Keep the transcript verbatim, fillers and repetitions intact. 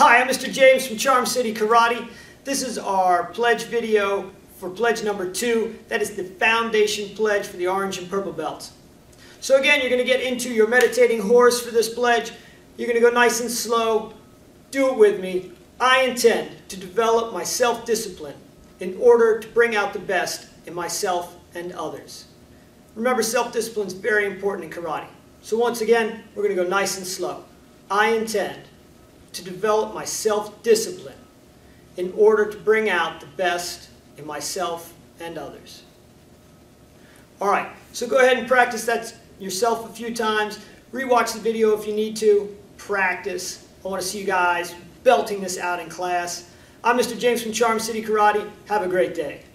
Hi, I'm Mister James from Charm City Karate. This is our pledge video for pledge number two. That is the foundation pledge for the orange and purple belts. So again, you're going to get into your meditating horse for this pledge. You're going to go nice and slow. Do it with me. I intend to develop my self-discipline in order to bring out the best in myself and others. Remember, self-discipline is very important in karate. So once again, we're going to go nice and slow. I intend to develop my self-discipline in order to bring out the best in myself and others. All right, so go ahead and practice that yourself a few times. Rewatch the video if you need to. Practice. I want to see you guys belting this out in class. I'm Mister James from Charm City Karate. Have a great day.